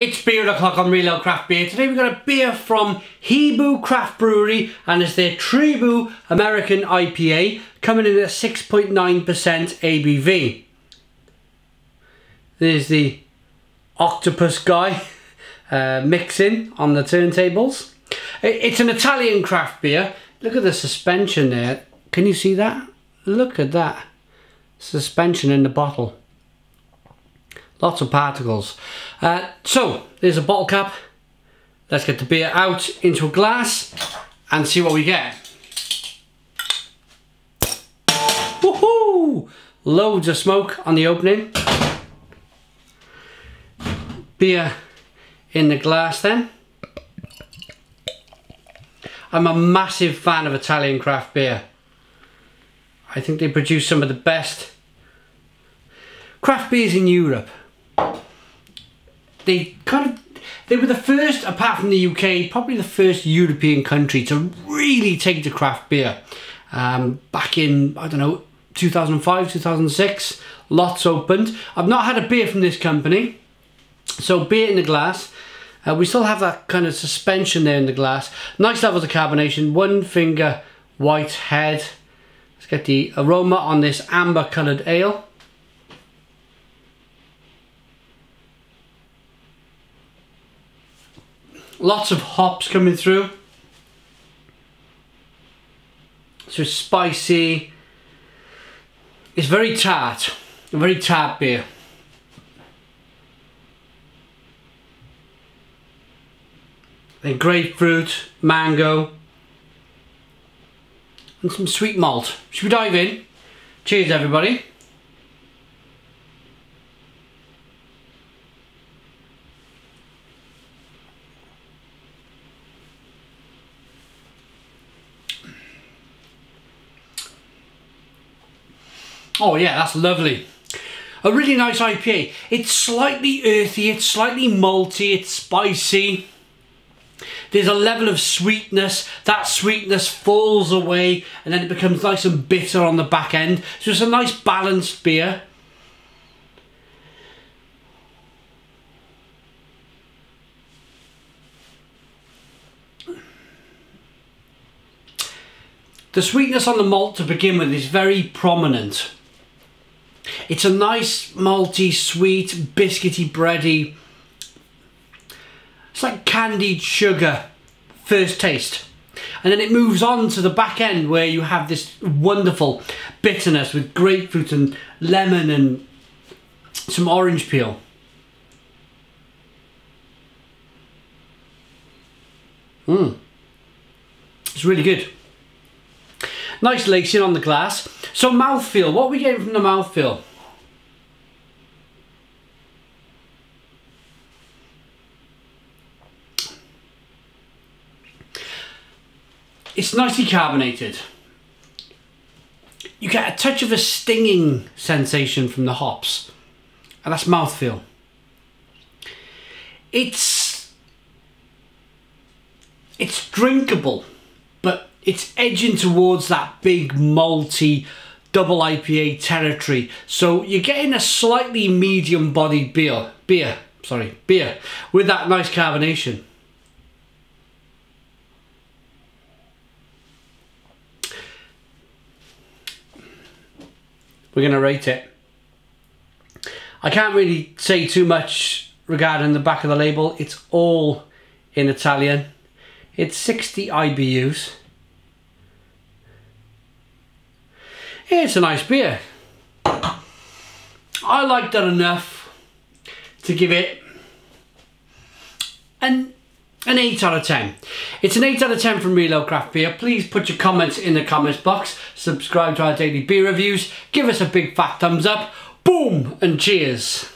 It's beer o'clock on Real Ale Craft Beer. Today we've got a beer from Hibu Craft Brewery and it's their Trhibu American IPA coming in at 6.9% ABV. There's the octopus guy mixing on the turntables. It's an Italian craft beer. Look at the suspension there. Can you see that? Look at that. Suspension in the bottle. Lots of particles. So there's a bottle cap. Let's get the beer out into a glass and see what we get. Woohoo! Loads of smoke on the opening. Beer in the glass then. I'm a massive fan of Italian craft beer. I think they produce some of the best craft beers in Europe. They were the first, apart from the UK, probably the first European country to really take to craft beer. Back in, I don't know, 2005, 2006, lots opened. I've not had a beer from this company, so beer in the glass. We still have that kind of suspension there in the glass. Nice levels of carbonation, one finger white head. Let's get the aroma on this amber coloured ale. Lots of hops coming through. So it's spicy. It's very tart. A very tart beer. Then grapefruit, mango, and some sweet malt. Should we dive in? Cheers, everybody. Oh yeah, that's lovely. A really nice IPA. It's slightly earthy, it's slightly malty, it's spicy. There's a level of sweetness. That sweetness falls away and then it becomes nice and bitter on the back end. So it's a nice balanced beer. The sweetness on the malt to begin with is very prominent. It's a nice, malty, sweet, biscuity, bready. It's like candied sugar, first taste. And then it moves on to the back end where you have this wonderful bitterness with grapefruit and lemon and some orange peel. It's really good. Nice lacing on the glass. So mouthfeel, what are we getting from the mouthfeel? It's nicely carbonated. You get a touch of a stinging sensation from the hops. And that's mouthfeel. It's drinkable, but it's edging towards that big malty double IPA territory. So you're getting a slightly medium bodied beer with that nice carbonation. We're going to rate it. I can't really say too much regarding the back of the label. It's all in Italian. It's 60 IBUs. It's a nice beer. I like that enough to give it an 8 out of 10. It's an 8 out of 10 from Real Ale Craft Beer. Please put your comments in the comments box. Subscribe to our daily beer reviews. Give us a big fat thumbs up. Boom and cheers.